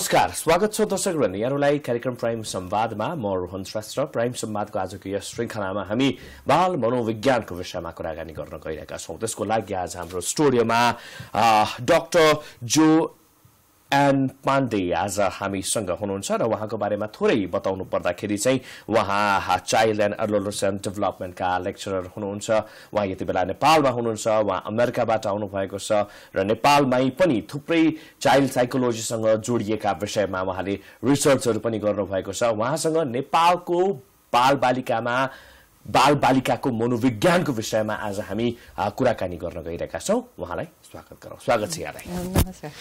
नमस्कार स्वागत छ दर्शक र यहाँहरुलाई कार्यक्रम प्राइम संवादमा म रोहन श्रेष्ठ प्राइम संवादको आजको यस श्रृंखलामा हामी बाल मनोविज्ञानको विषयमा कुराकानी गर्न गइरहेका छौं त्यसको लागि आज हाम्रो स्टुडियोमा डाक्टर जो एन पाण्डे आज हामीसँग हुनुहुन्छ र उहाँको बारेमा थोरै बताउनु पर्दाखेरि चाहिँ उहाँ चाइल्ड एन्ड एडोलेसेन्ट डेभलपमेन्टका लेक्चरर हुनुहुन्छ उहाँ यति बेला नेपालमा हुनुहुन्छ उहाँ अमेरिकाबाट आउनु भएको छ र नेपालमै पनि थुप्रै चाइल्ड साइकोलोजीसँग जोडिएका विषयमा उहाँले रिसर्चहरु पनि गर्नु भएको छ उहाँसँग नेपालको बालबालिकामा बालबालिकाको मनोविज्ञानको विषयमा आज हामी कुराकानी गर्न गइरहेका छौं उहाँलाई स्वागत गरौं स्वागत छ यहाँलाई नमस्कार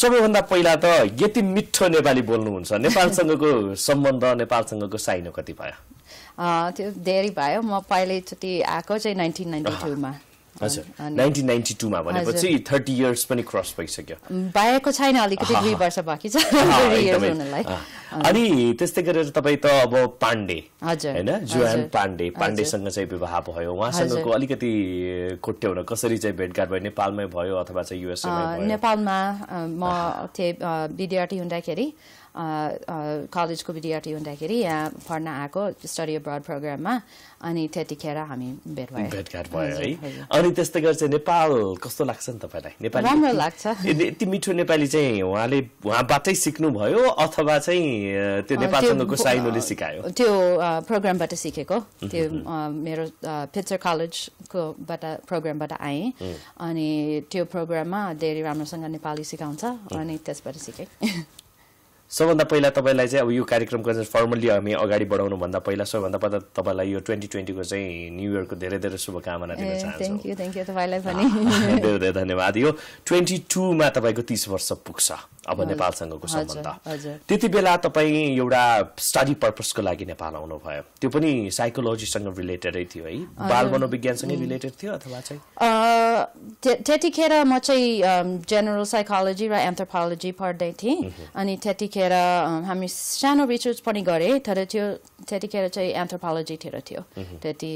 सबैभन्दा पहिला त यति मिठो नेपाली बोल्नुहुन्छ नेपालसँगको सम्बन्ध नेपालसँगको साइनो कति भयो त्यो धेरै भयो म पहिले चोटी आको चाहिँ 1992 मा हजुर 1992 मा भनेपछि 30 इयर्स पनि क्रस भइसक्यो बाएको छैन अलिकति 2 वर्ष बाँकी छ अनि त्यस्तै गरेर तपाई त अब पाण्डे हैन जो एन पाण्डे पाण्डेसँग चाहिँ विवाह भयो उहाँसँगको अलिकति कोट्याउन कसरी चाहिँ भेटघाट भयो नेपालमै भयो अथवा चाहिँ युएसए मा भयो नेपालमा म विद्यार्थी हुँदाखेरि कलेजको विद्यार्थी हुँदाखेरि यहाँ पढ्न आको स्टडी अब्रड प्रोग्राममा अनि त्यतिखेर हामी भेटघाट भयो है अनि त्यस्तै गरेर चाहिँ नेपाल कस्तो लाग्छ नि तपाईलाई नेपाली राम्रो लाग्छ यति मिठो नेपाली चाहिँ उहाँले उहाँबाटै सिक्नु भयो अथवा चाहिँ त्यो नेपालसँगको साइनोले सिकायो त्यो प्रोग्रामबाट सिकेको त्यो मेरो पिट्सर कलेजको बाट प्रोग्रामबाट आए अनि त्यो प्रोग्राममा धेरै राम्रोसँग नेपाली सिकाउँछ अनि त्यसबाट सिके सबभन्दा पहिला तपाईलाई चाहिँ अब यो कार्यक्रमको चाहिँ फर्मली हामी अगाडि बढाउनु भन्दा पहिला सबभन्दा तपाईलाई यो 2020 को चाहिँ न्यू इयर को धेरै-धेरै शुभकामना दिन चाहन्छु थ्यांक यू तपाईलाई पनि धेरै-धेरै धन्यवाद यो 22 मा तपाईको 30 वर्ष पुग्छ अब नेपालसँगको सम्बन्ध त्यतिबेला तपाई एउटा स्टडी पर्पस को लागि नेपाल आउनु भयो त्यो पनि साइकोलोजी सँग रिलेटेडै थियो है बाल मनोविज्ञान सँग रिलेटेड थियो अथवा चाहिँ त्यतिखेर म चाहिँ जनरल साइकोलोजी र एन्थ्रोपोलोजी पढ्दै थिए अनि त्यतिखेर हामी सानो रिसर्च पनि गरे तर त्यो त्यतिखेर चाहिँ एन्थ्रोपोलोजी थियो त्यति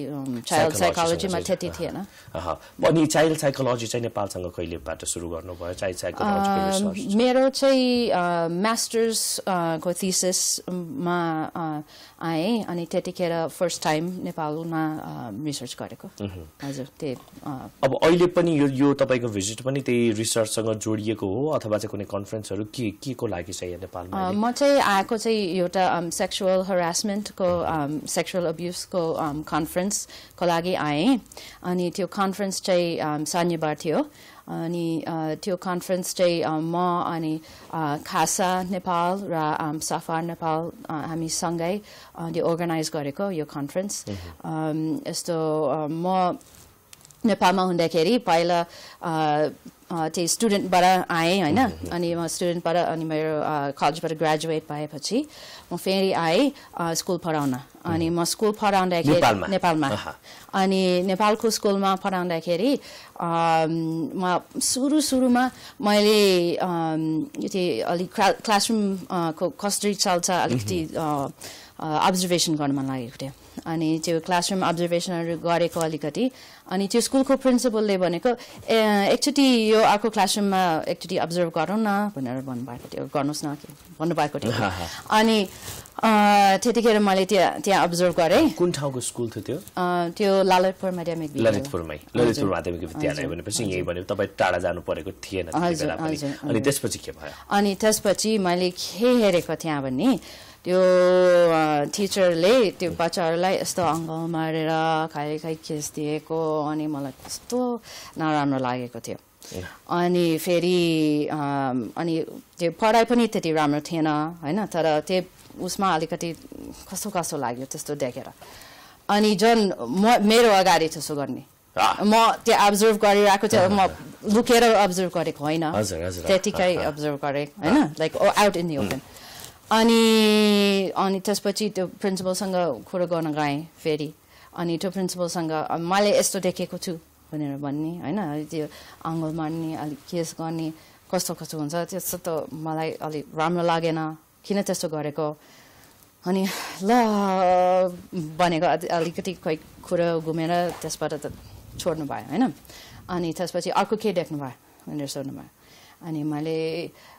चाइल्ड साइकोलोजी मा त्यति थिएन अनि चाइल्ड साइकोलोजी चाहिँ नेपालसँग कहिलेबाट सुरु गर्नु भयो चाइल्ड साइकोलोजीको रिसर्च मेरो चाहिँ मास्टर्स को थीसिस मा आए अनि त्यतिखेर फर्स्ट टाइम नेपालमा रिसर्च गरेको हजुर त्यही अब अहिले पनि यो तपाईको भिजिट पनि त्यही रिसर्च सँग जोडिएको हो अथवा चाहिँ कुनै कन्फरेन्सहरु के को लागि चाहिँ नेपालमा म चाहिँ आएको चाहिँ एउटा सेक्सुअल हरासमेन्ट को सेक्सुअल अब्युज को कन्फरेन्स को लागि आए अनि त्यो कन्फरेन्स चाहिँ शनिबार थियो अनि त्यो कन्फरेन्स चाहिँ म अनि खासा नेपाल र सफार नेपाल हामी सँगै अनि अर्गनाइज गरेको यो कन्फरेन्स यस्तो म नेपालमा हुँदाखेरि पहिला त्यो स्टुडेन्ट बाट आए हैन अनि म स्टुडेन्ट बाट अनि मेरो कलेज बाट ग्रेजुएट भएपछि म फेरि आए स्कुल पढाउन अनि म स्कुल पढाउँदाखेरि नेपालमा अनि नेपालको स्कुलमा पढाउँदाखेरि म सुरुमा मैले त्यो अलि क्लासरुम को कसरी चल्छ अलिकति observation गर्न मन लागेको थियो अनि त्यो क्लासरुम observationहरु गरेको अलिकति अनि त्यो स्कुलको प्रिन्सिपलले भनेको एकचोटी यो अर्को क्लासरुममा एकचोटी observe गरौँ न भनेर भन्नुभएको थियो गर्नुस् न के भन्नुभएको थियो अनि त्यतिखेर मैले त्यहाँ observe गरे कुन ठाउँको स्कुल थियो त्यो ललितपुर माध्यमिक विद्यालय ललितपुर माध्यमिक विद्यालय भनेपछि यही भन्यो तपाई टाढा जानु परेको थिएन त्यतिबेला पनि अनि त्यसपछि के भयो अनि त्यसपछि मैले के हेरेको थिए भन्ने त्यो टिचरले त्यो बच्चाहरूलाई यस्तो अङ्ग मारेर खाइखाइ खिच्दिएको अनि मलाई कस्तो नराम्रो लागेको थियो अनि फेरि अनि त्यो पढाइ पनि त्यति राम्रो थिएन हैन तर त्यो उसमा अलिकति कस्तो लाग्यो त्यस्तो देखेर अनि जन मेरो अगाडि त्यसो गर्ने म त्यो observe गरिरहेको थिएँ म लुकेर observe गरेको होइन त्यतिकै observe गरे हैन like out in the open अनि त्यसपछि त्यो प्रिन्सिपलसँग कुरा गर्न गए फेरि अनि त्यो प्रिन्सिपलसँग मैले यस्तो देखेको छु भनेर भन्ने हैन त्यो अङ्गल मार्ने अलि केस गर्ने कस्तो हुन्छ त्यस्तो त मलाई अलि राम्रो लागेन किन त्यस्तो गरेको अनि ल भनेको अलिकति कोही कुरा घुमेर त्यसबाट त छोड्नु भयो हैन अनि त्यसपछि अर्को के देख्नु भयो भनेर सोध्नु भयो अनि मैले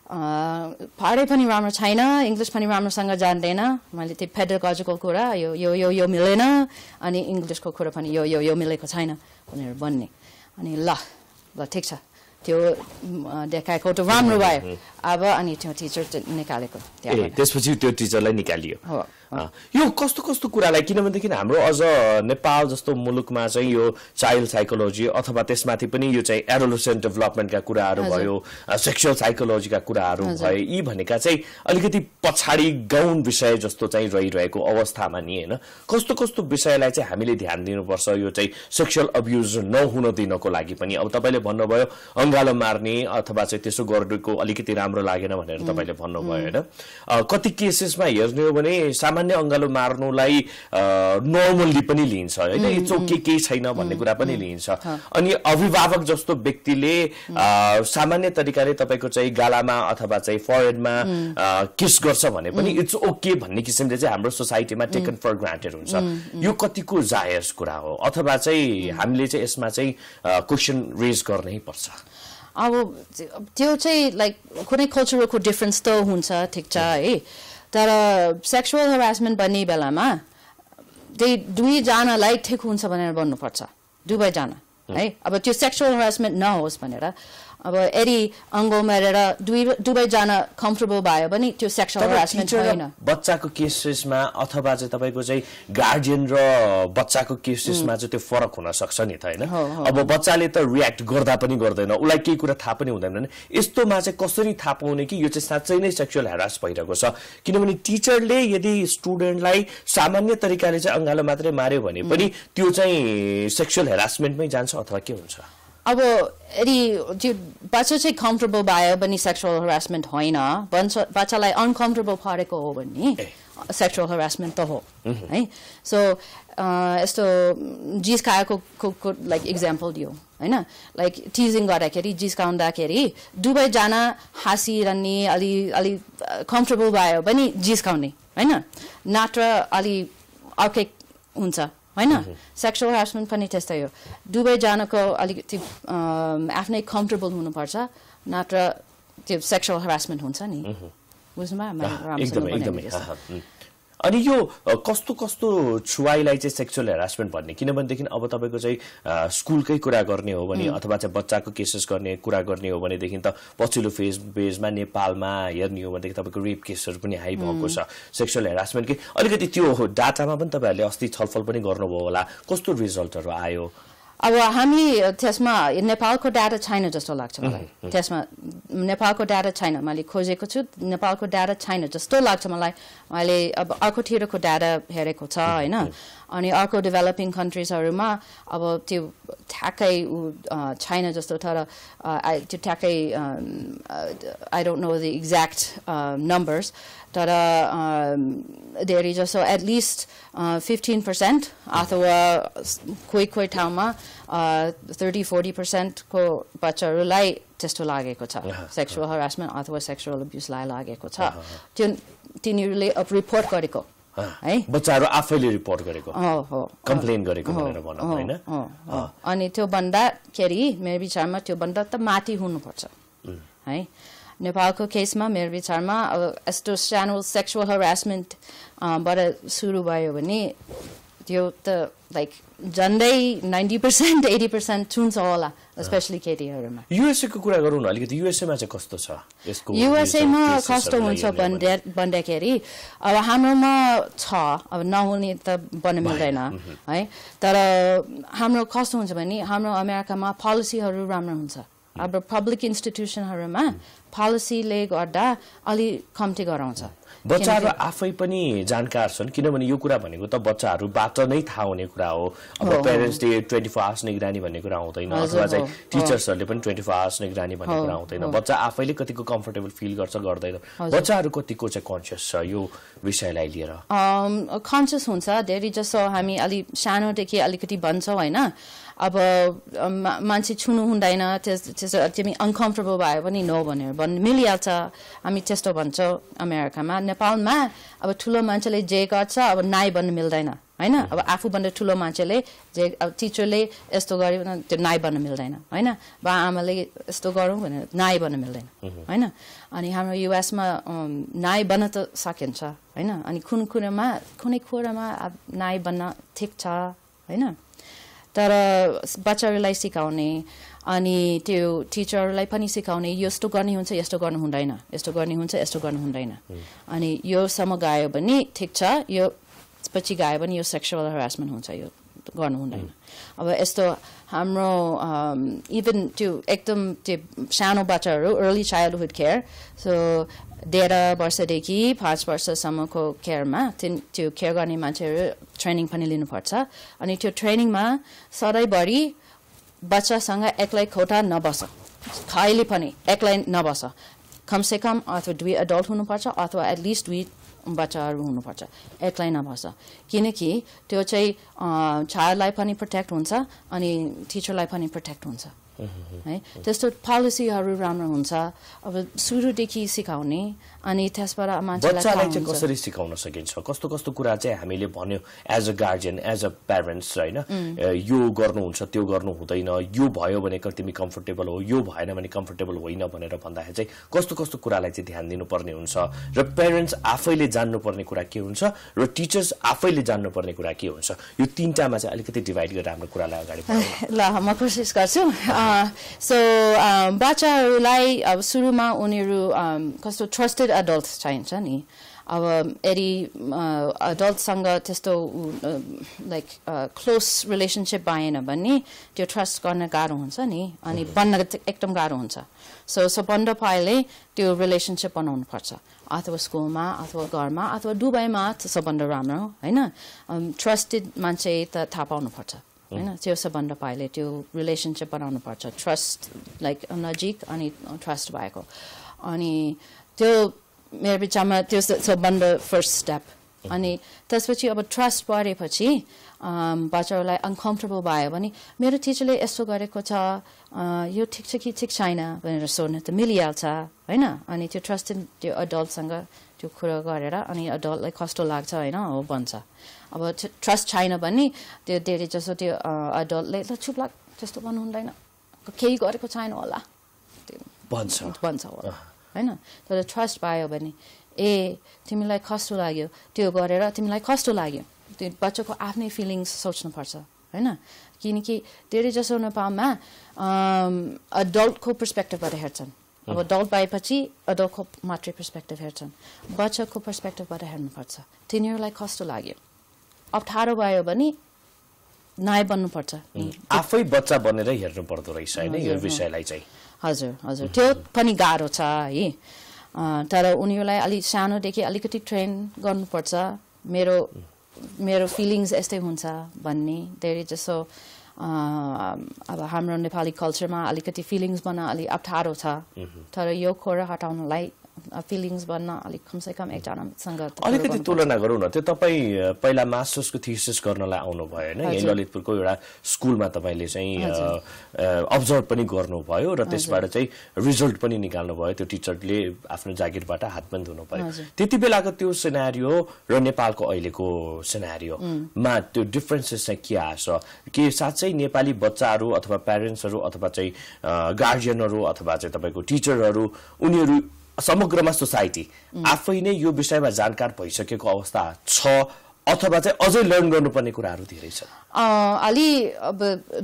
पढाइ पनि राम्रो छैन इंग्लिश पनि राम्रोसँग जान्दैन मैले त्यो पेडागोजिकल कुरा यो यो यो यो मिलेन अनि इंग्लिश को कुरा पनि यो यो यो मिलेको छैन भनेर भन्ने अनि ल ठीक छ त्यो देखाएको त राम्रो भयो अब अनि त्यो टिचर निकालेको त्यहाँ त्यसपछि त्यो टिचरलाई निकालियो यो कस्तो कस्तो कुरालाई किनभने हाम्रो अझ नेपाल जस्तो मुलुकमा चाहिँ यो चाइल्ड साइकोलोजी अथवा त्यसमाथि पनि यो चाहिँ एडोलेसेन्ट डेभलपमेन्टका कुराहरु भयो सेक्सुअल साइकोलोजीका कुराहरु भए यी भनेका चाहिँ अलिकति पछाडी गाउन विषय जस्तो चाहिँ रहिरहेको अवस्थामा नि हैन कस्तो कस्तो विषयलाई चाहिँ हामीले ध्यान दिनुपर्छ यो चाहिँ सेक्सुअल अब्युज नहुन दिनको लागि पनि अब तपाईले भन्नुभयो अंगालो मार्ने अथवा चाहिँ त्यसो गर्नुको अलिकति राम्रो लागेन भनेर तपाईले भन्नुभयो हैन कति केसेसमा हेर्ने हो भने सामान्य अंगालो मार्नुलाई नर्मल्ली पनि लिन्छ हैन इट्स ओके केही छैन भन्ने कुरा पनि लिन्छ अनि अभिभावक जस्तो व्यक्तिले सामान्य तरिकाले तपाईको चाहिँ गालामा अथवा चाहिँ फोरहेडमा किस गर्छ भने पनि इट्स ओके भन्ने किसिमले चाहिँ हाम्रो सोसाइटीमा टेकन फर ग्रान्टेड हुन्छ यो कतिको जायज कुरा हो अथवा चाहिँ हामीले चाहिँ यसमा चाहिँ क्वेशन रेज गर्नै पर्छ अब त्यो चाहिँ लाइक कुनै कल्चरको डिफरेन्स त हुन्छ ठीक छ है तर सेक्सुअल हरासमेन्ट भन्ने बेलामा दुई जनालाई ठीक हुन्छ भनेर भन्नु पर्छ दुबै जना है अब त्यो सेक्सुअल हरासमेन्ट नहोस् भनेर अब यदि अंगो मारेर दुबै जना कम्फर्टेबल भयो भने त्यो सेक्सुअल हरासमेन्ट होइन बच्चाको केसेसमा अथवा चाहिँ तपाईको चाहिँ गार्डियन र बच्चाको केसेसमा चाहिँ त्यो फरक हुन सक्छ नि त हैन अब बच्चाले त रिएक्ट गर्दा पनि गर्दैन उलाई केही कुरा थाहा पनि हुँदैन यस्तोमा चाहिँ कसरी थाहा पाउने कि यो चाहिँ साच्चै नै सेक्सुअल हरास भइरहेको छ किनभने टिचरले यदि स्टुडेन्टलाई सामान्य तरिकाले चाहिँ अंगालो मात्रै मार्यो भने पनि त्यो चाहिँ सेक्सुअल हरासमेन्टमै जान्छ अथवा के हुन्छ अब यदि बच्चा चाहिँ कम्फर्टेबल भयो भने सेक्सुअल हरासमेन्ट होइन बच्चालाई अनकम्फर्टेबल पारेको हो भने सेक्सुअल हरासमेन्ट त हो है सो यस्तो जिस खाएको लाइक एक्जाम्पल दियो हैन लाइक टिजिङ गर्दाखेरि जिस्काउँदाखेरि दुबै जना हाँसिरहने अलि अलि कम्फर्टेबल भयो भने जिस्काउने हैन नत्र अलि अकेक हुन्छ हैन सेक्सुअल हरासमेन्ट पनि त्यस्तै हो दुबै जनाको अलिकति आफ्नै कम्फर्टेबल हुनु पर्छ नत्र त्यो सेक्सुअल हरासमेन्ट हुन्छ नि बुझ्नुभा म एकदमै अनि यो कस्तो कस्तो छुवाईलाई चाहिँ सेक्सुअल हरासमेन्ट भन्ने किनभने देखिन अब तपाईको चाहिँ स्कुलकै कुरा गर्ने हो भने अथवा चाहिँ बच्चाको केसेस गर्ने कुरा गर्ने हो भने देखिन त पछिल्लो फेजमा नेपालमा हेर्ने हो भने देखिन तपाईको रेप केसहरु पनि हाई भएको छ सेक्सुअल हरासमेन्ट के अलिकति त्यो डाटामा पनि तपाईहरुले अस्ति छलफल पनि गर्नुभयो होला कस्तो रिजल्टहरु आयो अब हामी त्यसमा नेपालको डाटा छैन जस्तो लाग्छ मलाई त्यसमा नेपालको डाटा छैन मैले खोजेको छु नेपालको डाटा छैन जस्तो लाग्छ मलाई मैले अब अर्को टिरको डाटा हेरेको छ हैन अनि अर्को डेभलपिङ कन्ट्रीजहरुमा अब त्यो ठ्याक्कै छैन जस्तो तर त्यो ठ्याक्कै I don't know the exact numbers तर धेरै जसो एट लिस्ट 15% अथवा कोही ठाउँमा 30-40% को बच्चाहरूलाई त्यस्तो लागेको छ सेक्सुअल हरासमेन्ट अथवा सेक्सुअल अब्युजलाई लागेको छ त्यो तिनीहरूले रिपोर्ट गरेको है बच्चाहरू आफैले रिपोर्ट गरेको हो कम्प्लेन गरेको भनेर भन्नु हैन अनि त्यो बन्दा केरी मेरो विचारमा त्यो बन्दा त माथि हुनु पर्छ है नेपालको केसमा मेरो विचारमा अब यस्तो सानो सेक्सुअल हरासमेन्ट बाट सुरु भयो भने त्यो त लाइक झन्डै 90% 80% छुन्छ होला स्पेशली केटीहरुमा युएसएको कुरा गरौँ न अलिकति युएसएमा चाहिँ कस्तो छ यसको युएसएमा कस्तो हुन्छ भन्दाखेरि अब हाम्रोमा छ अब नहुने त बन्न मिल्दैन है तर हाम्रो कस्तो हुन्छ भने हाम्रो अमेरिकामा पोलिसीहरु राम्रो हुन्छ अब पब्लिक इन्स्टिट्युसनहरुमा पोलिसीले गर्दा अलि कम्ती गराउँछ बच्चाहरु आफै पनि जानकार छन् किनभने यो कुरा भनेको त बच्चाहरुबाट नै थाहा हुने कुरा हो अब पेरेन्ट्स डे 24 आवर्स निगरानी भन्ने कुरा हुँदैन अथवा चाहिँ टीचर्सहरुले पनि 24 आवर्स निगरानी भन्ने कुरा हुँदैन बच्चा आफैले कतिको कम्फर्टेबल फिल गर्छ गर्दैन बच्चाहरु कतिको चाहिँ कन्शियस छ यो विषयलाई लिएर कन्शियस हुन्छ धेरै जसो हामी अलि सानो देखि अलिकति भन्छौ हैन अब मान्छे छुनु हुँदैन त्यस तिमी अनकम्फर्टेबल भयो भने नो भनेर भन्नु मिलिहाल्छ हामी त्यस्तो भन्छौ अमेरिकामा नेपालमा अब ठुलो मान्छेले जे गर्छ अब नाइ भन्नु मिल्दैन I know Afu Banda Tulo Manchele, teacherly, Estogor, the Nibana Mildena. I know by Amalie Estogor, Nibana Mildena. I know. And he hammer US ma Nibanato Sakincha. I know. And Kunkurama, Kunikurama, Nibana Tikcha. I know. तर बच्चाहरुलाई सिकाउने अनि त्यो टीचरहरुलाई पनि सिकाउने यस्तो गर्ने हुन्छ यस्तो गर्नु हुँदैन यस्तो गर्ने हुन्छ यस्तो गर्नु हुँदैन अनि यो सम गायो भने ठीक छ यो पछि गायो भने यो सेक्सुअल हरासमेन्ट हुन्छ यो गर्नु हुँदैन अब यस्तो हाम्रो इभन त्यो एकदम त्यो सानो बच्चाहरु अर्ली चाइल्डहुड केयर सो १५ वर्षदेखि ५ वर्षसम्मको केयरमा त्यो केयर गर्ने मान्छेहरु ट्रेनिङ पनि लिनु पर्छ अनि त्यो ट्रेनिङमा सधैँभरि बच्चासँग एक्लै खोटा नबस खाइले पनि एक्लै नबस कमसेकम अथवा दुई एडल्ट हुनु पर्छ अथवा एट लिस्ट दुई बच्चाहरु हुनु पर्छ एक्लै नबस किनकि त्यो चाहिँ चाइल्डलाई पनि प्रोटेक्ट हुन्छ अनि टीचरलाई पनि प्रोटेक्ट हुन्छ है त्यस्तो पोलिसीहरु राम्रो हुन्छ अब सुरुदेखि सिकाउने अनि त्यसबाट मान्छेलाई चाहिँ कसरी सिकाउन सकिन्छ कस्तो कस्तो कुरा चाहिँ हामीले भन्यो as a guardian as a parents हैन यो गर्नु हुन्छ त्यो गर्नु हुँदैन यो भयो भने तिमी कम्फर्टेबल हो यो भएन भने कम्फर्टेबल होइन भनेर भन्दाखेरि चाहिँ कस्तो कस्तो कुरालाई चाहिँ ध्यान दिनुपर्ने हुन्छ र प्यारेन्ट्स आफैले जान्नुपर्ने कुरा के हुन्छ र टीचर्स आफैले जान्नुपर्ने कुरा के हुन्छ यो तीनटामा चाहिँ अलिकति डिवाइड गरेर हाम्रो कुरालाई अगाडि बढाउँ ल म कोशिश गर्छु बच्चाहरुलाई अब सुरुमा उनीहरु कस्तो ट्रस्टेड एडल्ट्स चाहिन्छ नि अब यदि एडल्ट सँग त्यस्तो लाइक क्लोज रिलेशनशिप भएन भने त्यो ट्रस्ट गर्न गाह्रो हुन्छ नि अनि बन्न एकदम गाह्रो हुन्छ सो सबभन्दा पहिले त्यो रिलेशनशिप बनाउनु पर्छ अथवा स्कुलमा अथवा घरमा अथवा दुबईमा सबभन्दा राम्रो हैन ट्रस्टेड मान्छे थाहा पाउनु पर्छ हैन त्यो सबभन्दा पहिले त्यो रिलेशनशिप बनाउनु पर्छ ट्रस्ट लाइक नजिक अनि ट्रस्ट भएको अनि त्यो मेरो विचारमा त्यो सबभन्दा फर्स्ट स्टेप अनि त्यसपछि अब ट्रस्ट बढेपछि बच्चालाई अनकम्फर्टेबल भयो भने मेरो टीचरले यस्तो गरेको छ यो ठीक छ कि ठीक छैन भनेर सोध्न त मिलिहाल्छ हैन अनि त्यो ट्रस्टेड त्यो एडल्टसँग त्यो कुरा गरेर अनि एडल्टलाई कस्तो लाग्छ हैन हो भन्छ अब ट्रस्ट छैन भने त्यो धेरै जसो त्यो एडल्टले ल चुप लाग त्यस्तो भन्नु हुँदैन केही गरेको छैन होला भन्छ होला हैन तर ट्रस्ट भयो भने ए तिमीलाई कस्तो लाग्यो त्यो गरेर तिमीलाई कस्तो लाग्यो त्यो बच्चाको आफ्नै फिलिङ्स सोच्नु पर्छ हैन किनकि धेरै जसो नेपालमा एडल्टको पर्सपेक्टिभबाट हेर्छन् अब एडल्ट भएपछि एडल्टको मात्रै पर्सपेक्टिभ हेर्छन् बच्चाको पर्सपेक्टिभबाट हेर्नु पर्छ तिनीहरूलाई कस्तो लाग्यो अप्ठारो भयो भने नाय बन्नुपर्छ आफै बच्चा बनेर हेर्नु पर्दो रहेछ हैन यो विषयलाई चाहिँ हजुर त्यो पनि गाह्रो छ है तर उनीहरुलाई अलि सानो देखि अलिकति ट्रेन गर्नुपर्छ मेरो फिलिङ्स एस्तै हुन्छ भन्ने धेरै जसो अब हाम्रो नेपाली कल्चरमा अलिकति फिलिङ्स बन्न अलि अप्ठारो छ तर यो कुरा हटाउनलाई फिलिङ्स बन्न अलिक कमसेकम एकजनासँग अलिकति तुलना गरौँ न त्यो तपाई पहिला मास्टर्सको थीसिस गर्नलाई आउनु भयो हैन यही ललितपुरको एउटा स्कुलमा तपाईले चाहिँ अब्जर्भ पनि गर्नु भयो र त्यसबाट चाहिँ रिजल्ट पनि निकाल्नु भयो त्यो टीचरले आफ्नो जागिरबाट हातबन्द हुनु पर्यो त्यतिबेलाको त्यो सिनारियो र नेपालको अहिलेको सिनारियोमा त्यो डिफरेन्सेस चाहिँ के आछ के साच्चै नेपाली बच्चाहरु अथवा प्यारेन्ट्सहरु अथवा चाहिँ गार्डियनहरु अथवा चाहिँ तपाईको टीचरहरु उनीहरु समग्रमा सोसाइटी आफै नै यो विषयमा जानकार भइसकेको अवस्था छ अथवा चाहिँ अझै लर्न गर्नुपर्ने कुराहरु धेरै छ अलि अब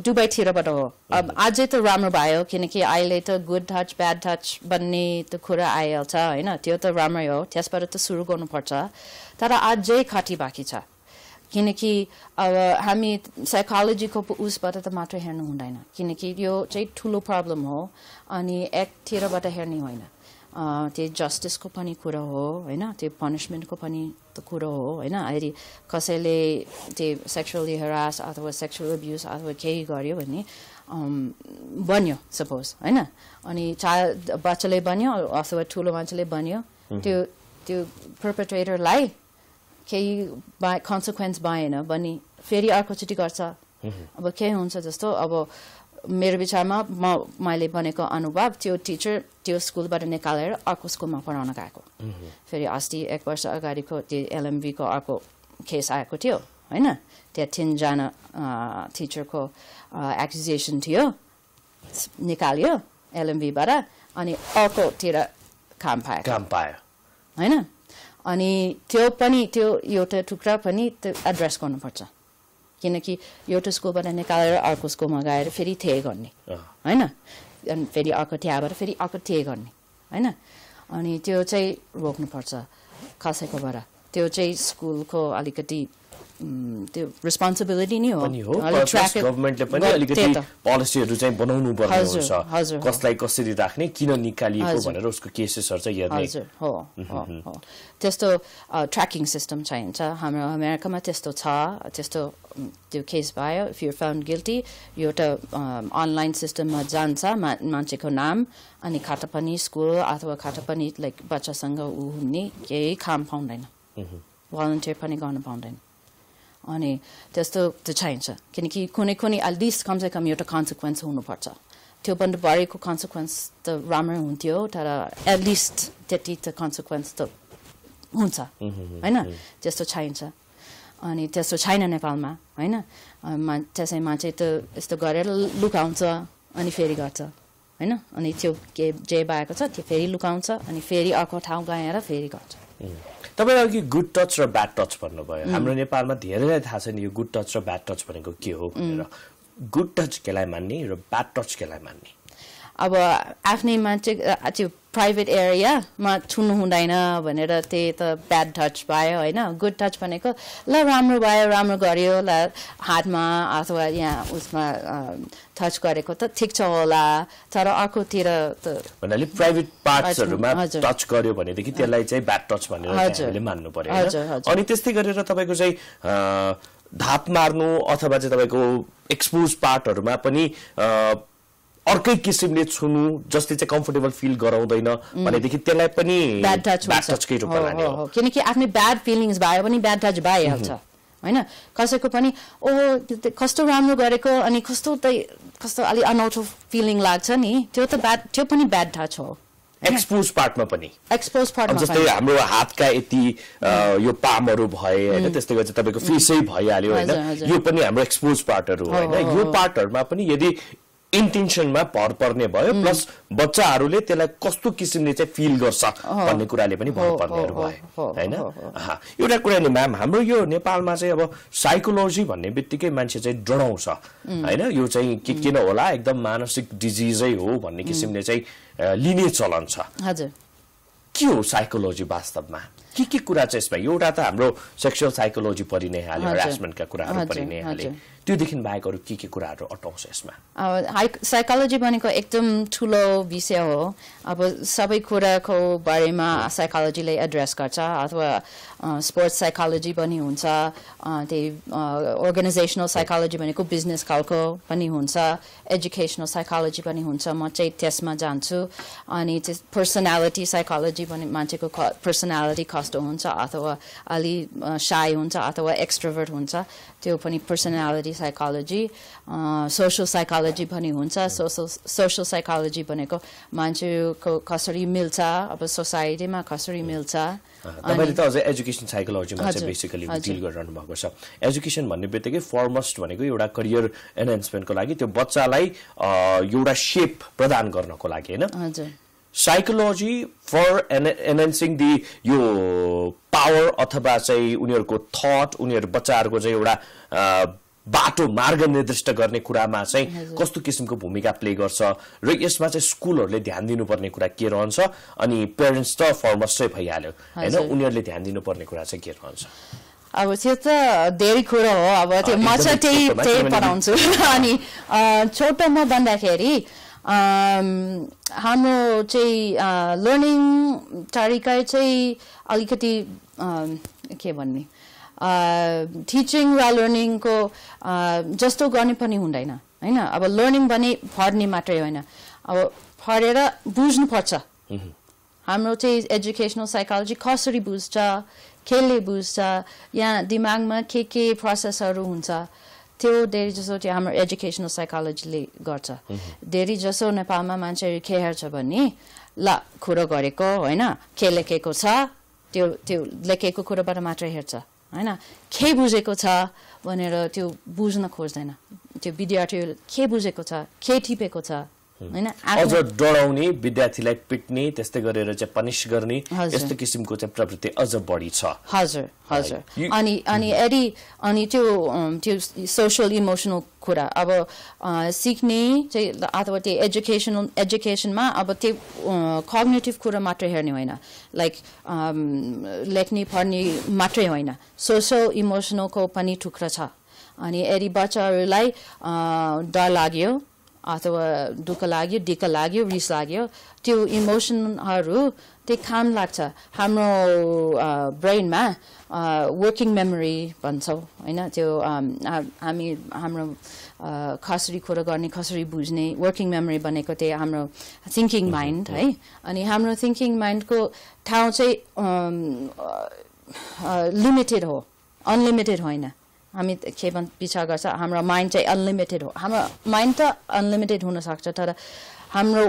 दुबई थिरबाट हो अब आजै त राम्रो भयो किनकि अहिले त गुड टच ब्याड टच भन्ने त कुरा आइहाल्छ हैन त्यो त राम्रै हो त्यसबाट त सुरु गर्नु पर्छ तर आजै खाटी बाकी छ किनकि अब हामी साइकोलोजीको उसबाट त मात्र हेर्नु हुँदैन किनकि यो चाहिँ ठूलो प्रब्लम हो अनि एक थिरबाट हेर्ने होइन त्यो जस्टिसको पनि कुरा हो हैन त्यो पनिशमेन्टको पनि त कुरा हो हैन अहिले कसैले त्यो सेक्सुअली हरास अथवा सेक्सुअल अब्युज अथवा केही गर्यो भने बन्यो सपोज हैन अनि चाइल्ड बच्चाले बन्यो अथवा ठूलो मान्छेले बन्यो त्यो त्यो पर्पेट्रेटरलाई केही कन्सिक्वेन्स भएन भने फेरि अर्कोचोटि गर्छ अब के हुन्छ जस्तो अब मेरो विचारमा मैले भनेको अनुभव त्यो टीचर त्यो स्कुलबाट निकालेर अर्को स्कुलमा पढाउन गएको फेरि अस्ति एक वर्ष अगाडिको त्यो एलएमबी को अर्को केस आएको थियो हैन त्यहाँ 3 जना टीचर को एक्युजेसन थियो निकाल्यो एलएमबी बाट अनि अर्को तिर काम पायो हैन अनि त्यो पनि त्यो एउटा टुक्रा पनि एड्रेस गर्नु पर्छ किनकि एउटा स्कूलबाट निकालेर अर्को स्कूलमा गएर फेरि त्यही गर्ने हैन अनि फेरि अर्को त्यहाँबाट फेरि अर्को त्यही गर्ने हैन अनि त्यो चाहिँ रोक्नु पर्छ कसैकोबाट त्यो चाहिँ स्कूलको अलिकति त्यो responsibility नै हो गभर्नमेन्टले पनि अलिकति पोलिसीहरु चाहिँ बनाउनु पर्ने हुन्छ कसलाई कसरी राख्ने किन निकालिएको भनेर उसको केसेसहरु चाहिँ हेर्ने हो हो त्यस्तो ट्र्याकिङ सिस्टम चाहिन्छ हाम्रो अमेरिकामा त्यस्तो छ त्यस्तो त्यो केस भयो if you are found guilty एउटा अनलाइन सिस्टममा जान्छ मान्छेको नाम अनि खाता पनि स्कूल अथवा खाता पनि लाइक बच्चासँग उ हुने केही काम पाउँदैन volunteer पनि गर्न पाउँदैन अनि त्यस्तो त चाहिन्छ किनकि कुनै at least कम से कम एउटा consequence हुनु पर्छ त्यो पनि बढेको consequence त राम्रो हुन्थ्यो तर at least त्यति त consequence त हुन्छ हैन त्यस्तो चाहिन्छ अनि त्यस्तो छैन नेपालमा हैन त्यसै मान्छे त यस्तो गरेर लुकाउँछ अनि फेरि गर्छ हैन अनि त्यो के जे भएको छ त्यो फेरि लुकाउँछ अनि फेरि अर्को ठाउँ गएर फेरि गर्छ तपाईहरुले कि गुड टच र ब्याड टच भन्नु भयो हाम्रो नेपालमा धेरैलाई थाहा छैन यो गुड टच र ब्याड टच भनेको के हो भनेर गुड टच केलाई मान्ने र ब्याड टच केलाई मान्ने अब आफ्नै मान्छे त्यो प्राइभेट एरिया मा छुनु हुँदैन भनेर त्यही त ब्याड टच भयो हैन गुड टच भनेको ल राम्रो भयो राम्रो गर्यो ल हातमा अथवा यहाँ उसमा टच गरेको त ठीक छ होला तर अर्को तिर त भन्नाले प्राइभेट पार्ट्सहरुमा टच गर्यो भने देखि त्यसलाई चाहिँ ब्याड टच भनेर हामीले मान्नु पर्यो अनि त्यस्तै गरेर तपाईको चाहिँ धाप मार्नु अथवा चाहिँ तपाईको एक्सपोज पार्टहरुमा पनि अर्कै किसिमले छुनु जसले चाहिँ कम्फर्टेबल फिल गराउँदैन भने देखि त्यसलाई पनि ब्याड टचकै रूपमा लाने हो किनकि आफ्नो ब्याड फिलिंग्स भयो भने ब्याड टच भइहाल्छ हैन कसैको पनि ओ कस्तो राम्रो गरेको अनि कस्तो अलि अनौठो फिलिङ लाग्छ नि त्यो त ब्याड त्यो पनि ब्याड टच हो एक्सपोज पार्टमा पनि एक्सपोज पार्टमा जस्तै हाम्रो हातका यति यो पामहरु भए हैन त्यस्तै गरे तपाईको फेसै भइहाल्यो हैन यो पनि हाम्रो एक्सपोज पार्टहरु हो हैन यो पार्टहरुमा पनि यदि intention मा भर पर्ने भयो प्लस बच्चाहरुले त्यसलाई कस्तो किसिमले चाहिँ फिल गर्छ भन्ने कुराले पनि भर पर्नेहरु भए हैन एउटा कुरा नि म्याम हाम्रो यो नेपालमा चाहिँ अब साइकोलोजी भन्नेबित्तिकै मान्छे चाहिँ डराउँछ हैन यो चाहिँ के किन होला एकदम मानसिक डिजीजै हो भन्ने किसिमले चाहिँ लिने चलन छ हजुर के हो साइकोलोजी वास्तवमा के कुरा चाहिँ यसमा एउटा त हाम्रो सेक्सुअल साइकोलोजी परिनै हाल्यो हरासमेन्ट का कुराहरु परिनै हाल्यो त्यो देखिन बाहेकहरु के कुराहरु अटाउँछ यसमा साइकोलोजी भनेको एकदम ठूलो विषय हो अब सबै कुराको बारेमा साइकोलोजीले एड्रेस गर्छ अथवा स्पोर्ट्स साइकोलोजी पनि हुन्छ त्यही अर्गनाइजेशनल साइकोलोजी भनेको बिजनेस कालको पनि हुन्छ एजुकेशनल साइकोलोजी पनि हुन्छ म चाहिँ त्यसमा जान्छु अनि पर्सनालिटी साइकोलोजी भने मान्छेको पर्सनालिटी कस्तो हुन्छ अथवा अलि शाय हुन्छ अथवा एक्सट्रोभर्ट हुन्छ त्यो पनि पर्सनालिटी साइकोलोजी सोशल साइकोलोजी पनि हुन्छ सोशल साइकोलोजी भनेको मान्छेको कसरी मिल्छ अब सोसाइटीमा कसरी मिल्छ तपाईले त अझ एजुकेशन साइकोलोजीमा चाहिँ बेसिकली डिल गरिरहनु भएको छ एजुकेशन भन्नेबित्तिकै फर्मस्ट भनेको एउटा करियर एनहान्समेन्टको लागि त्यो बच्चालाई एउटा शेप प्रदान गर्नको लागि हैन हजुर psychology for enhancing the power अथवा चाहिँ उनीहरुको thought उनीहरु बच्चाहरुको चाहिँ एउटा बाटो मार्ग निर्दिष्ट गर्ने कुरामा चाहिँ कस्तो किसिमको भूमिका प्ले गर्छ र यसमा चाहिँ स्कूलहरुले ध्यान दिनुपर्ने कुरा के रहन्छ अनि पेरेन्ट्स त फर्मस्ट चाहिँ भइहाल्यो हैन उनीहरुले ध्यान दिनुपर्ने कुरा चाहिँ के रहन्छ अब त्यो त धेरै कुरा हो अब त्यो म चाहिँ त्यही पढाउँछु अनि छोटोमा भन्दाखेरि हाम्रो चाहिँ लर्निङ तरिका चाहिँ अलिकति के भन्ने टिचिङ र लर्निङको जस्तो गर्ने पनि हुँदैन हैन अब लर्निङ भने पढ्ने मात्रै होइन अब पढेर बुझ्नु पर्छ हाम्रो चाहिँ एजुकेशनल साइकोलोजी कसरी बुझ्छ केले बुझ्छ यहाँ दिमागमा के प्रोसेसहरु हुन्छ त्यो धेरै जसो चाहिँ हाम्रो एजुकेशनल साइकोलोजीले गर्छ धेरै जसो नेपालमा मान्छेहरु के हेर्छ भन्ने ल कुरा गरेको हैन के लेखेको छ त्यो लेखेको कुराबाट मात्र हेर्छ हैन के बुझेको छ भनेर त्यो बुझ्न खोज्दैन त्यो विद्यार्थीले के बुझेको छ के टिपेको छ हैन अझ डराउने विद्यार्थीलाई पिट्ने त्यस्तै गरेर चाहिँ पनिश गर्ने यस्तो किसिमको चाहिँ प्रवृत्ति अझ बढी छ हजुर हजुर अनि त्यो सोशल इमोशनल कुरा अब सिक्ने चाहिँ अथवा त्यो एजुकेशनमा अब त्यो कग्निटिभ कुरा मात्र हेर्ने होइन लाइक लेख्ने पढ्ने मात्रै होइन सोशल इमोशनलको पनि टुक्रा छ अनि यदि बच्चाहरूलाई डर लाग्यो अथवा दुःख लाग्यो दिक्क लाग्यो रिस लाग्यो त्यो इमोशनहरु त्यो काम लाग्छ हाम्रो ब्रेनमा वर्किङ मेमोरी भन्छौ हैन त्यो हामी हाम्रो कसरी कुरा गर्ने कसरी बुझ्ने वर्किङ मेमोरी बनेको त्यो हाम्रो थिंकिङ माइन्ड है अनि हाम्रो थिंकिङ माइन्डको ठाउँ चाहिँ लिमिटेड हो अनलिमिटेड होइन हामी के भन्छ पिछा गर्छ हाम्रो माइन्ड चाहिँ अनलिमिटेड हो हाम्रो माइन्ड त अनलिमिटेड हुन सक्छ तर हाम्रो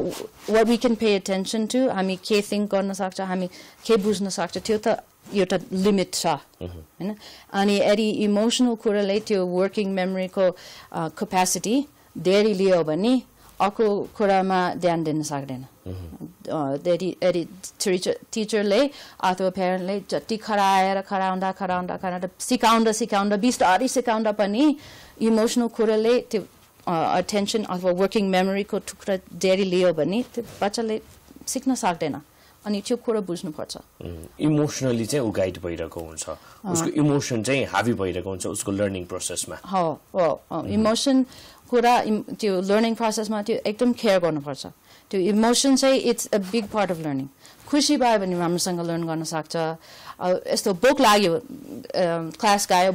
what we can pay attention to हामी के थिंक गर्न सक्छ हामी के बुझ्न सक्छ त्यो त एउटा लिमिट छ हैन अनि यदि इमोशनल कुराले त्यो वर्किङ मेमोरी को क्यापेसिटी धेरै लियो भने अर्को कुरामा ध्यान दिन सक्दैन यदि टिचरले अथवा प्यारेन्टले जति खराएर खराउँदा सिकाउँदा बिस्तारै सिकाउँदा पनि इमोशनल कुराले त्यो अटेन्सन अथवा वर्किङ मेमोरीको टुक्रा धेरै लियो भने त्यो बच्चाले सिक्न सक्दैन अनि त्यो कुरा बुझ्नु पर्छ इमोशनली चाहिँ गाइड भइरहेको हुन्छ उसको इमोसन चाहिँ हावी भइरहेको हुन्छ उसको लर्निङ प्रोसेसमा इमोसन कुरा त्यो लर्निङ प्रोसेसमा त्यो एकदम केयर गर्नुपर्छ त्यो इमोसन चाहिँ it's a big part of learning खुशी भयो भने हामीसँग लर्न गर्न सक्छ यस्तो भोक लाग्यो क्लास गयो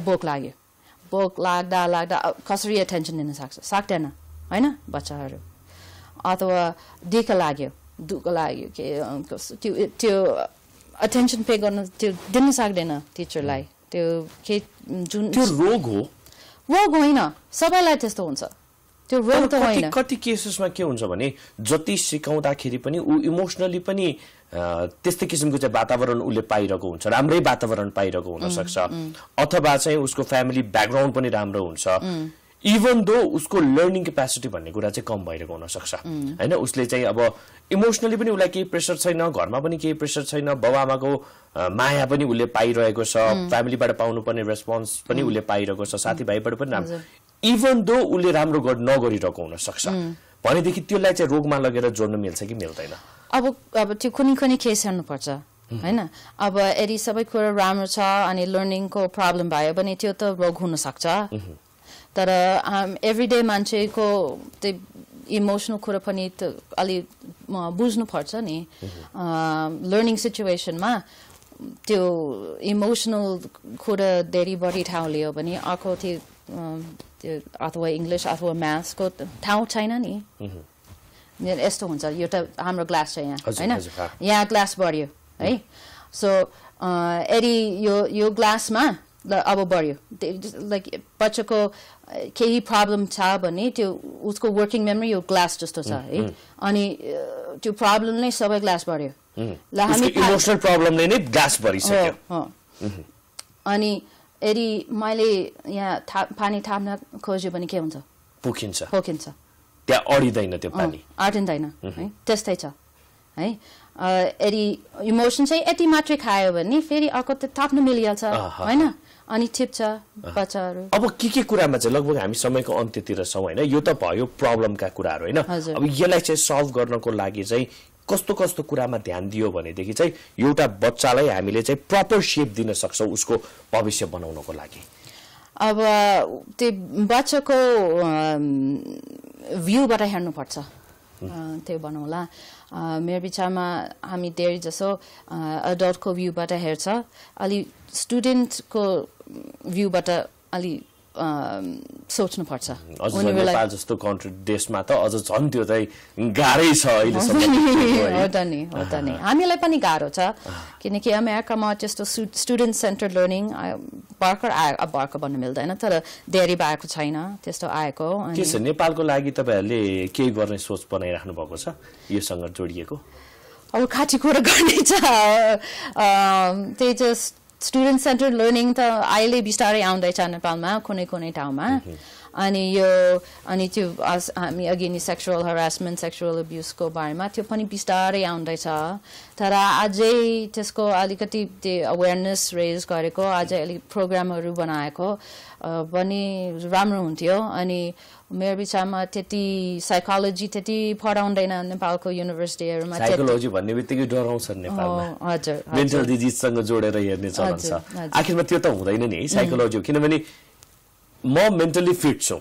भोक लाग्दा कसरी अटेन्सन दिन सक्छ सक्दैन हैन बच्चाहरु अथवा दिक्क लाग्यो दुःख लाग्यो के त्यो अटेन्सन पे गर्न त्यो दिन सक्दैन टिचरलाई त्यो के जुन त्यो रोग हो रोग होइन सबैलाई त्यस्तो हुन्छ त्यो रोग त होइन कति केसेसमा के हुन्छ भने जति सिकाउँदाखेरि पनि उ इमोशनली पनि त्यस्तै किसिमको चाहिँ वातावरण उले पाइरहेको हुन्छ राम्रै वातावरण पाइरहेको हुन सक्छ अथवा चाहिँ उसको फ्यामिली ब्याकग्राउन्ड पनि राम्रो हुन्छ इवन दो उसको लर्निङ क्यापेसिटी भन्ने कुरा चाहिँ कम भइरहेको हुन सक्छ हैन उसले चाहिँ अब इमोशनली पनि उलाई केही प्रेशर छैन घरमा पनि केही प्रेशर छैन बाबुआमाको माया पनि उले पाइरहेको छ फ्यामिलीबाट पाउनु पर्ने रेस्पोन्स पनि उले पाइरहेको छ साथीभाइबाट पनि राम्रो इवन दो उले राम्रो नगरिरहेको हुन सक्छ भनेदेखि त्यसलाई चाहिँ रोगमा लगेर जोड्न मिल्छ कि मिल्दैन अब त्यो कुनै केस हेर्नु पर्छ हैन अब यदि सबै कुरा राम्रो छ अनि लर्निङ को प्रब्लम भयो भने त्यो त रोग हुन सक्छ तर एभ्रीडे मान्छेको त्यो इमोशनल कुरा पनि त अलि बुझ्नु पर्छ नि लर्निङ सिचुएसनमा त्यो इमोशनल कुरा धेरै बढी ठाउँ लियो भने अर्को त्यो अथवा इंग्लिश अथवा म्याथ्सको ठाउँ छैन नि यस्तो हुन्छ यो त हाम्रो क्लास छ यहाँ हैन यहाँ क्लास बढ्यो है सो यदि यो क्लासमा अब बढ्यो लाइक बच्चाको केही प्रब्लम छ भने त्यो उसको वर्किङ मेमोरी यो क्लास जस्तो छ है अनि त्यो प्रब्लम नै सबै क्लास बढ्यो ल हामी इमोशनल प्रब्लमले नै ग्लास बढिसक्यो अनि यदि मैले यहाँ पानी थाप्न खोज्यो भने के हुन्छ पोखिन्छ त्यहाँ अडिदैन त्यो पानी अडिदैन है त्यस्तै छ है यदि इमोसन चाहिँ यति मात्रै खायो भने फेरि अर्को त थाप्न मिलिहाल्छ हैन अनि टिप्छ बच्चाहरु अब के कुरामा चाहिँ लगभग हामी समयको अन्त्यतिर छौं हैन यो त भयो प्रब्लमका कुराहरु हैन अब यसलाई चाहिँ सल्भ गर्नको लागि चाहिँ कस्तो कस्तो कुरामा ध्यान दियो भने देखि चाहिँ एउटा बच्चालाई हामीले चाहिँ प्रपर शेप दिन सक्छौ उसको भविष्य बनाउनको लागि अब त्यो बच्चाको भ्यूबाट हेर्नु पर्छ त्यो बनाउला मेरो विचारमा हामी धेरै जसो एडल्ट को भ्यूबाट हेर्छ अलि स्टुडेन्ट को भ्यूबाट अलि सोच्नु पर्छ नेपाल जस्तो कन्ट्री देशमा त अझ झन् त्यो चाहिँ गाह्रै छ अहिले सम्म हो त नि हामीलाई पनि गाह्रो छ किनकि अमेरिकामा त्यस्तो स्टुडेन्ट सेन्टर लर्निङ भर्खर भन्न मिल्दैन तर धेरै भएको छैन त्यस्तो आएको के छ नेपालको लागि तपाईहरुले के गर्ने सोच बनाइराख्नु भएको छ योसँग जोडिएको अब खाटी कुरा गर्ने छ त्यही just student centered learning ta aile bistarai aundai cha Nepalma kunai kunai ठाउँमा अनि यो अनि त्यो हामी अघि नि सेक्सुअल हरासमेन्ट सेक्सुअल अब्युज को बारेमा त्यो पनि बिस्तारै आउँदै छ तर अझै त्यसको अलिकति अवेयरनेस रेज गरेको अझै अलि प्रोग्रामहरु बनाएको पनि राम्रो हुन्थ्यो अनि मेरो विचारमा त्यति साइकोलोजी त्यति पढाउँदैन नेपालको युनिभर्सिटीहरुमा साइकोलोजी भन्ने बित्तिकै डराउँछ नेपालमा हजुर मेन्टल डिजीजसँग जोडेर हेर्ने चलन छ आखिरमा त्यो त हुँदैन नि साइकोलोजी किनभने more mentally fit so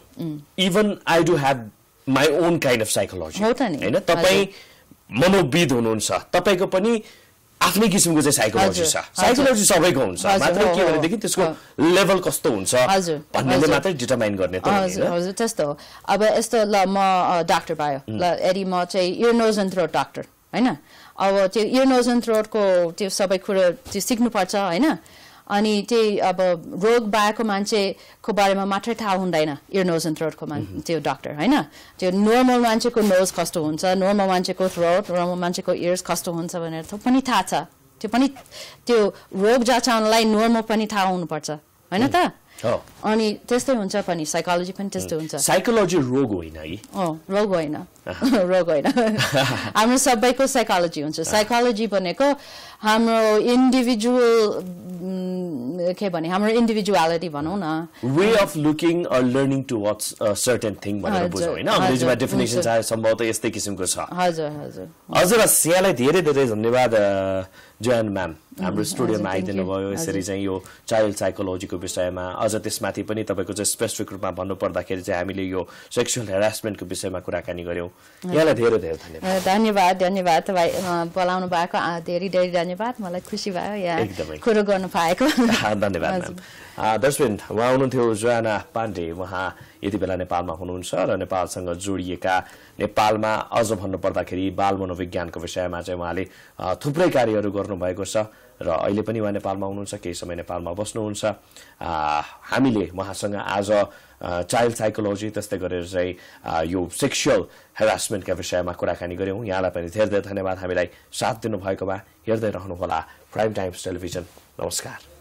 even I do have my own kind of psychology हैन तपाई मनोविद हुनुहुन्छ तपाईको पनि आफ्नै किसिमको चाहिँ साइकोलोजी छ साइकोलोजी सबैको हुन्छ मात्र के भने देखि त्यसको लेभल कस्तो हुन्छ भन्नेले मात्रै डिटरमाइन गर्ने त हो हजुर हजुर त्यस्तो अब यस्तो ल म डाक्टर भयो ल एडी म चाहिँ ear nose and throat doctor हैन अब त्यो ear nose and throat को त्यो सबै कुरा त्यो सिक्नु पर्छ हैन अनि त्यही अब रोग बाहेको मान्छेको बारेमा मात्रै थाहा हुँदैन ear nose and throat को त्यो डाक्टर हैन त्यो नर्मल मान्छेको नोज कस्तो हुन्छ नर्मल मान्छेको थ्रोट नर्मल मान्छेको इयर्स कस्तो हुन्छ भनेर पनि थाहा छ त्यो पनि त्यो रोग जाचाउनलाई नर्मल पनि थाहा हुनु पर्छ हैन त अनि त्यस्तै हुन्छ पनि साइकोलोजी पनि त्यस्तो हुन्छ साइकोलोजी रोग होइन है रोग होइन रोग होइन हाम्रो सबैको साइकोलोजी हुन्छ साइकोलोजी भनेको हाम्रो इन्डिभिजुअल के भने हाम्रो इन्डिभिजुअलिटी भनौं न way of looking or learning towards a certain thing भनेर बुझौ हैन अङ्ग्रेजीमा डेफिनेसन छ सम्भवतः यस्तै किसिमको छ हजुर हजुर हजुर स्यालाई धेरै धेरै धन्यवाद जो एन म्याम हाम्रो स्टुडियोमा आइदिनु भयो यसरी चाहिँ यो चाइल्ड साइकोलोजीको विषयमा अझ त्यसमाथि पनि तपाईको चाहिँ स्पेसिफिक रूपमा भन्नु पर्दाखेरि चाहिँ हामीले यो सेक्सुअल हरासमेन्टको विषयमा कुराकानी गर्यौ यहाँलाई धेरै धेरै धन्यवाद धन्यवाद धन्यवाद तपाई बोलाउनु भएको धेरै धेरै धन्यवाद मलाई खुशी भयो यहाँ कुरा गर्न पाएको धन्यवाद म्याम दर्शकबिन उहाँ हुनुहुन्थ्यो जो एन पाण्डे उहाँ यति बेला नेपालमा हुनुहुन्छ र नेपालसँग जोडिएका नेपालमा अझ भन्नु पर्दाखेरि बाल मनोविज्ञानको विषयमा चाहिँ उहाँले थुप्रै कार्यहरू गर्नुभएको छ र अहिले पनि उहाँ नेपालमा हुनुहुन्छ केही समय नेपालमा बस्नुहुन्छ हामीले उहाँसँग आज चाइल्ड साइकोलोजी त्यस्तै गरेर चाहिँ यो सेक्सुअल हरासमेन्टका विषयमा कुराकानी गर्यौं यहाँलाई पनि धेरै धेरै धन्यवाद हामीलाई साथ दिनुभएकोमा हेर्दै रहनु होला प्राइम टाइम्स टेलिभिजन नमस्कार